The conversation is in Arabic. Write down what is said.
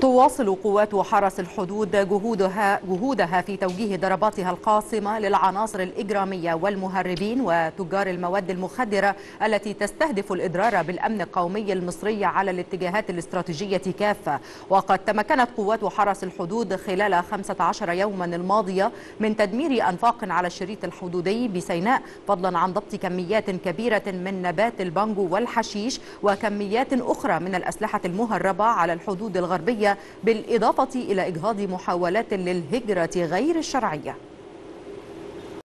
تواصل قوات حرس الحدود جهودها في توجيه ضرباتها القاصمة للعناصر الإجرامية والمهربين وتجار المواد المخدرة التي تستهدف الإضرار بالأمن القومي المصري على الاتجاهات الاستراتيجية كافة. وقد تمكنت قوات حرس الحدود خلال 15 يوما الماضية من تدمير أنفاق على الشريط الحدودي بسيناء، فضلا عن ضبط كميات كبيرة من نبات البانجو والحشيش وكميات أخرى من الأسلحة المهربة على الحدود الغربية، بالإضافة إلى إجهاض محاولات للهجرة غير الشرعية.